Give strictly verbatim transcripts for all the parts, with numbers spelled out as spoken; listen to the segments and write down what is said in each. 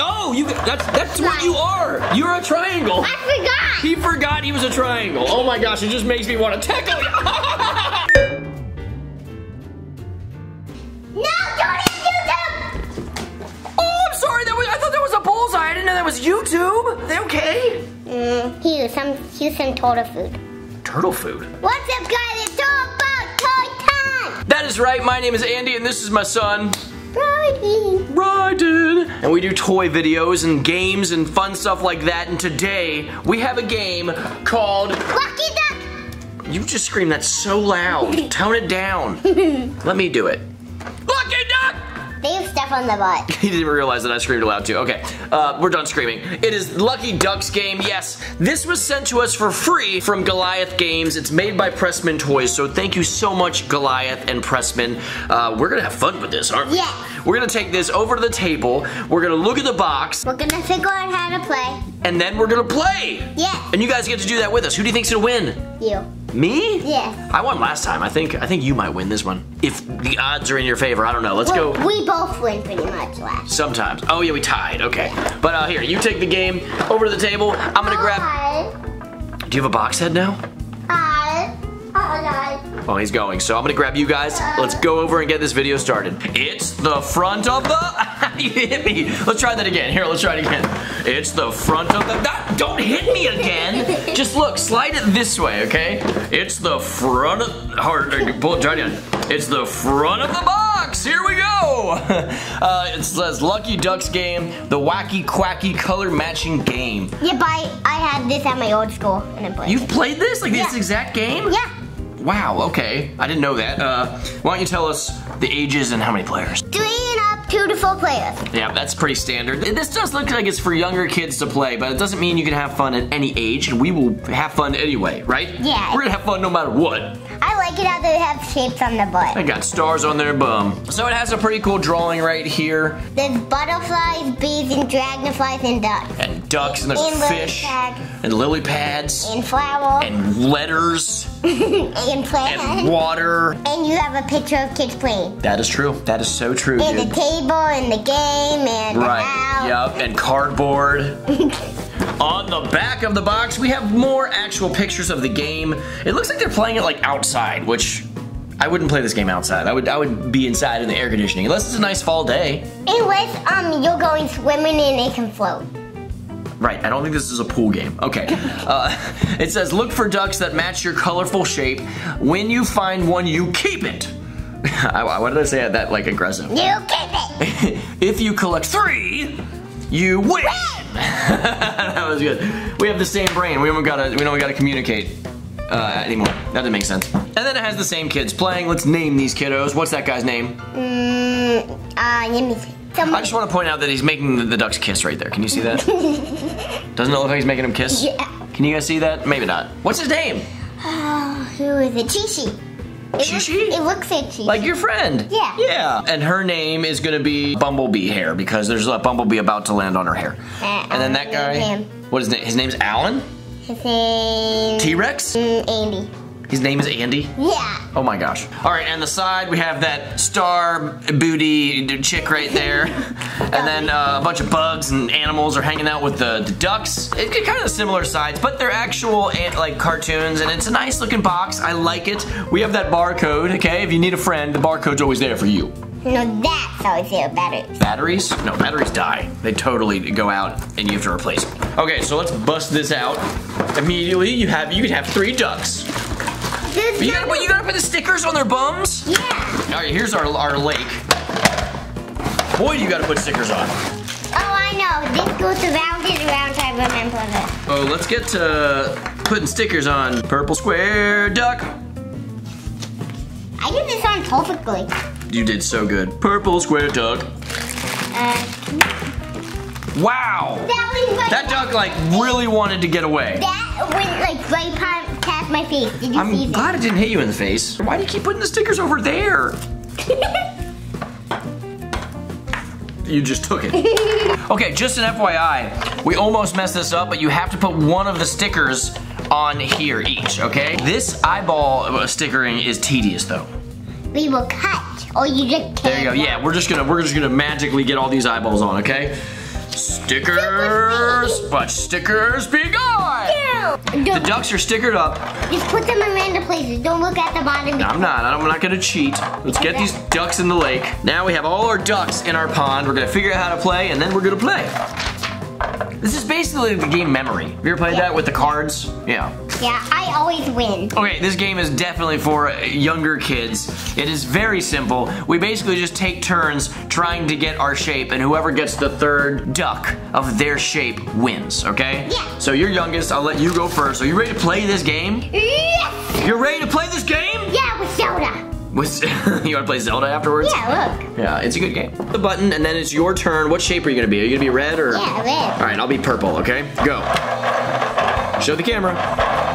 Oh, you that's that's what you are. You're a triangle. I forgot. He forgot he was a triangle. Oh my gosh, it just makes me want to tackle you. No, don't do them. Oh, I'm sorry. That was, I thought that was a bullseye. I didn't know that was YouTube. Are they okay? Mm, here's some here's some turtle food. Turtle food. What's up, guys? It's Turbo Toy Time. That is right. My name is Andy, and this is my son. Ryden. Ryden. And we do toy videos and games and fun stuff like that. And today we have a game called Lucky Duck. You just screamed that so loud. Tone it down. Let me do it. Lucky Duck. They have stuff on the butt. He didn't realize that I screamed loud too. Okay, uh, we're done screaming. It is Lucky Ducks game. Yes, this was sent to us for free from Goliath Games. It's made by Pressman Toys, so thank you so much, Goliath and Pressman. Uh, we're gonna have fun with this, aren't we? Yeah. We're gonna take this over to the table. We're gonna look at the box. We're gonna figure out how to play. And then we're gonna play. Yeah. And you guys get to do that with us. Who do you think's gonna win? You. Me? Yeah. I won last time. I think I think you might win this one. If the odds are in your favor, I don't know. Let's We're, go. We both win pretty much last. Sometimes. Oh yeah, we tied. Okay. But uh, here, you take the game over to the table. I'm gonna grab. Hi. Do you have a box head now? Hi. Hi. Oh, he's going. So I'm gonna grab you guys. Let's go over and get this video started. It's the front of the. You hit me. Let's try that again. Here, let's try it again. It's the front of the. That, don't hit me again. Just look. Slide it this way, okay? It's the front of. Hard. Pull it. Try it again. It's the front of the box. Here we go. Uh, it says Lucky Ducks game, the wacky quacky color matching game. Yeah, but I, I had this at my old school and I played. You've played this like yeah. This exact game? Yeah. Wow. Okay. I didn't know that. Uh, why don't you tell us the ages and how many players? Three. Two to four players. Yeah, that's pretty standard. This does look like it's for younger kids to play, but it doesn't mean you can have fun at any age, and we will have fun anyway, right? Yeah. We're gonna have fun no matter what. I like it how they have shapes on the butt. They got stars on their bum. So it has a pretty cool drawing right here. There's butterflies, bees, and dragonflies, and ducks. And ducks, and there's and fish. Lily and lily pads. And flowers. And letters. And plants. And water. And you have a picture of kids playing. That is true. That is so true, and dude. The table, and the game, and right. the house. Yep, and cardboard. On the back of the box, we have more actual pictures of the game. It looks like they're playing it like outside, which I wouldn't play this game outside. I would I would be inside in the air conditioning, unless it's a nice fall day. Unless um you're going swimming and it can float. Right, I don't think this is a pool game. Okay, uh, it says look for ducks that match your colorful shape. When you find one, you keep it. Why did I say that like aggressive? You keep it. If you collect three, you win. That was good. We have the same brain. We don't gotta. We don't gotta communicate uh, anymore. That doesn't make sense. And then it has the same kids playing. Let's name these kiddos. What's that guy's name? Mm, uh, let me see. Somebody. I just want to point out that he's making the, the ducks kiss right there. Can you see that? Doesn't it look like he's making him kiss? Yeah. Can you guys see that? Maybe not. What's his name? Oh, who is it? Chi-Chi. Chi-Chi? It looks like Chi-Chi. Like your friend. Yeah. Yeah. And her name is gonna be Bumblebee Hair because there's a bumblebee about to land on her hair. Uh, and then that guy. Him. What is his name? His name's Alan? His name. T-Rex? Mm, Andy. His name is Andy? Yeah. Oh my gosh. All right, and the side we have that star booty chick right there. And then uh, a bunch of bugs and animals are hanging out with the, the ducks. It's kind of similar sides, but they're actual like cartoons and it's a nice looking box. I like it. We have that barcode, okay? If you need a friend, the barcode's always there for you. No, that's always there, batteries. Batteries? No, batteries die. They totally go out and you have to replace them. Okay, so let's bust this out. Immediately, you have you can have three ducks. But you, gotta, but you gotta put the stickers on their bums? Yeah. All right, here's our, our lake. Boy, you gotta put stickers on. Oh, I know. This goes around and around. I remember that. Oh, let's get to putting stickers on. Purple square duck. I did this on perfectly. You did so good. Purple square duck. Uh. Wow. That, was right that duck like really wanted to get away. That went like right past. My face. Did you I'm see glad that? It didn't hit you in the face. Why do you keep putting the stickers over there? You just took it. Okay, just an F Y I, we almost messed this up, but you have to put one of the stickers on here each, okay? This eyeball stickering is tedious though. We will cut. Or you just can't. There you go. Yeah, we're just gonna we're just gonna magically get all these eyeballs on. Okay. Stickers, but stickers be gone. Ew. The ducks are stickered up. Just put them in random places. Don't look at the bottom. No, I'm not. I'm not gonna cheat. Let's get these ducks in the lake. Now we have all our ducks in our pond. We're gonna figure out how to play, and then we're gonna play. This is basically the game Memory. Have you ever played yeah. that with the cards? Yeah. Yeah, I always win. Okay, this game is definitely for younger kids. It is very simple. We basically just take turns trying to get our shape, and whoever gets the third duck of their shape wins, okay? Yeah. So you're youngest, I'll let you go first. Are you ready to play this game? Yes! You're ready to play this game? Yeah, with Zelda. You wanna play Zelda afterwards? Yeah, look. Yeah, it's a good game. The button, and then it's your turn. What shape are you gonna be? Are you gonna be red or? Yeah, red. All right, I'll be purple, okay? Go. Show the camera.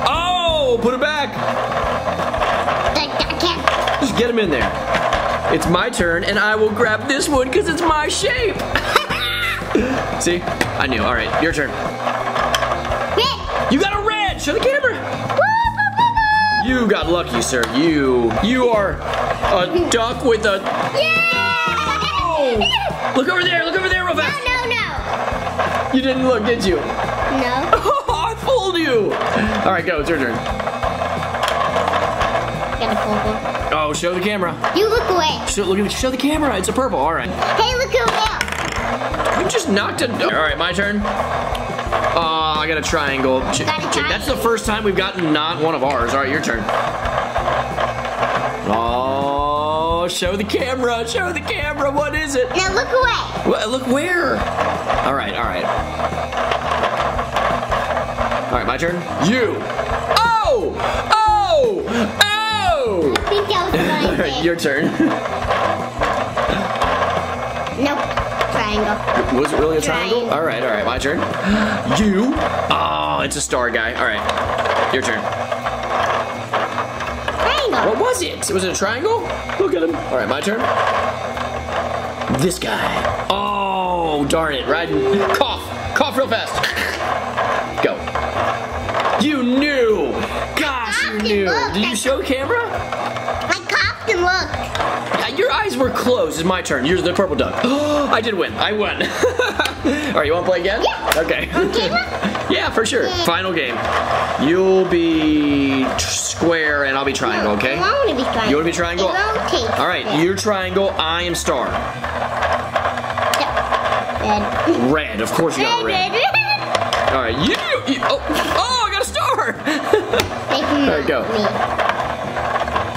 Oh, put it back. I, I can't. Just get him in there. It's my turn, and I will grab this one because it's my shape. See? I knew. All right, your turn. Red. You got a red. Show the camera. You got lucky, sir. You, you are a duck with a... Yeah! No! Look over there, look over there real fast. No, no, no. You didn't look, did you? No. I fooled you. All right, go, it's your turn. Oh, show the camera. You look away. Show, look, show the camera, it's a purple, all right. Hey, look over there. You just knocked a... All right, my turn. Oh, I got a triangle. Ch got a That's the first time we've gotten not one of ours. All right, your turn. Oh, show the camera. Show the camera. What is it? Now look away. What, look where? All right, all right. All right, my turn. You. Oh, oh, oh. All right, your turn. Nope. Triangle. Was it really a triangle? triangle? All right, all right, my turn. You. Oh, it's a star guy. All right, your turn. Triangle. What was it? Was it a triangle? Look at him. All right, my turn. This guy. Oh, darn it, Ryden. Cough, cough real fast. Go. You knew. Gosh, you knew. Did you show the camera? I coughed and looked. Your eyes were closed. It's my turn. You're the purple duck. Oh, I did win. I won. All right, you want to play again? Yeah. Okay. Yeah, for sure. Yeah. Final game. You'll be square and I'll be triangle, okay? No, I want to be triangle. You want to be triangle? All right, yeah. You're triangle. I am star. Yeah. Red. Red. Of course you got red. All right, you. you oh, oh, I got a star. There you go. Me.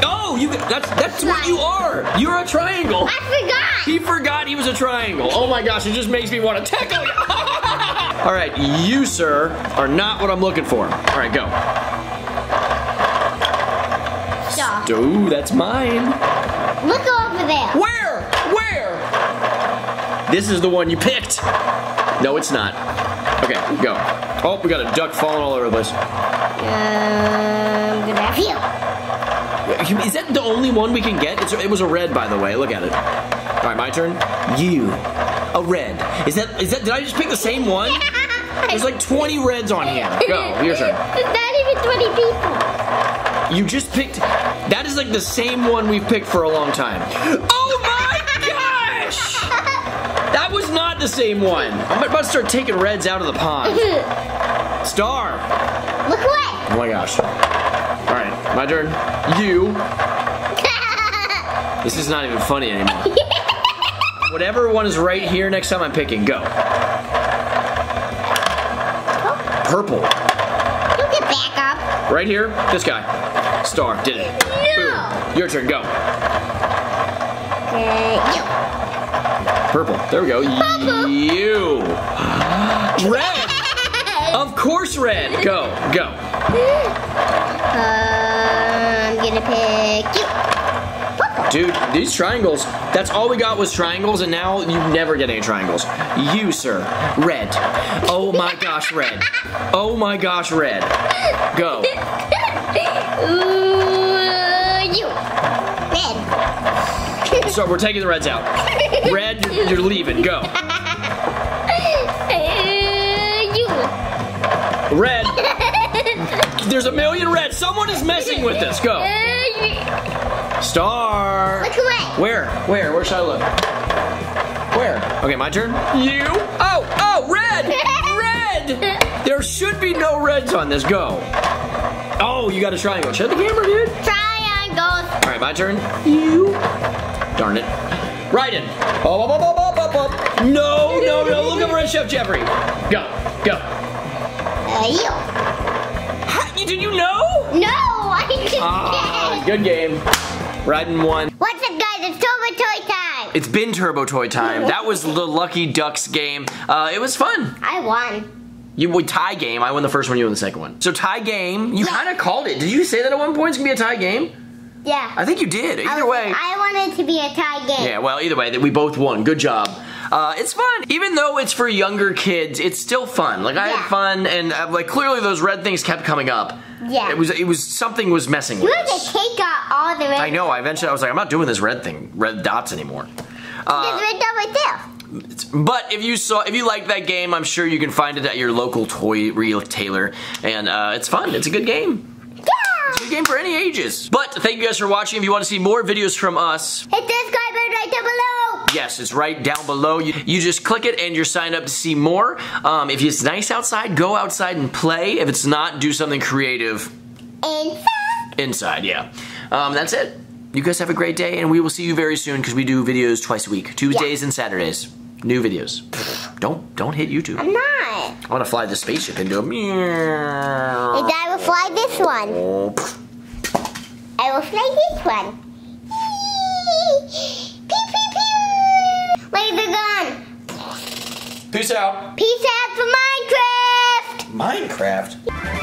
Oh, you, that's that's what you are. You're a triangle. I forgot. He forgot he was a triangle. Oh my gosh, it just makes me want to tackle you. All right, you, sir, are not what I'm looking for. All right, go. Stop. Ooh, that's mine. Look over there. Where? Where? This is the one you picked. No, it's not. Okay, go. Oh, we got a duck falling all over the place. Um, I'm gonna have you. Is that the only one we can get? It's, it was a red, by the way. Look at it. All right, my turn. You, a red. Is that? Is that? Did I just pick the same one? Yeah. There's like twenty reds on here. Go. Your turn. There's not even twenty people. You just picked. That is like the same one we've picked for a long time. Oh my gosh! That was not the same one. I'm about to start taking reds out of the pond. Star. Look away. Oh my gosh. All right. My turn. You. This is not even funny anymore. Whatever one is right here next time I'm picking, go. Oh. Purple. You get back up. Right here, this guy. Star, did it. No. Boom. Your turn, go. Uh, you. Purple, there we go. Purple. You. Red. Of course red. Go, go. Uh, I'm gonna pick you. Purple. Dude, these triangles, that's all we got was triangles, and now you never get any triangles. You, sir. Red. Oh my gosh, red. Oh my gosh, red. Go. Ooh, you. Red. So we're taking the reds out. Red, you're, you're leaving. Go. Uh, you. Red. There's a million reds. Someone is messing with this. Go. Star! Look away! Where? Where? Where should I look? Where? Okay, my turn? You! Oh! Oh! Red! Red! There should be no reds on this. Go! Oh, you got a triangle. Shut the camera, dude! Triangles! Alright, my turn. You! Darn it. Ryden! Oh, oh, oh, oh, oh, oh, oh. No, no, no! Look over at Chef Jeffrey! Go! Go! Uh, you! How, did you know? No! I didn't ah, Good game. Ryden won. What's up, guys? It's Turbo Toy Time! It's been Turbo Toy Time. That was the Lucky Ducks game. Uh, it was fun. I won. You would tie game. I won the first one, you won the second one. So tie game, you yeah. kind of called it. Did you say that at one point it's going to be a tie game? Yeah. I think you did. Either I was, way. I wanted to be a tie game. Yeah, well, either way, that we both won. Good job. Uh, it's fun. Even though it's for younger kids, it's still fun. Like, I yeah. had fun, and uh, like clearly those red things kept coming up. Yeah. It was, it was, something was messing you with us. You had to take out all the red I know. I eventually, I was like, I'm not doing this red thing, red dots anymore. Uh, there's red dot right there. But if you saw, if you liked that game, I'm sure you can find it at your local toy retailer, and uh, it's fun. It's a good game. Yeah! It's a good game for any ages. But thank you guys for watching. If you want to see more videos from us, hit the subscribe button right down below. Yes, it's right down below. You, you just click it and you're signed up to see more. Um, if it's nice outside, go outside and play. If it's not, do something creative. Inside. Inside, yeah. Um, that's it. You guys have a great day, and we will see you very soon because we do videos twice a week, Tuesdays yeah. and Saturdays. New videos. Don't don't hit YouTube. I'm not. I want to fly this spaceship into a meow. And I will fly this one. Oh. I will fly this one. Pew, pew, pew. Laser gun. Peace out. Peace out for Minecraft. Minecraft?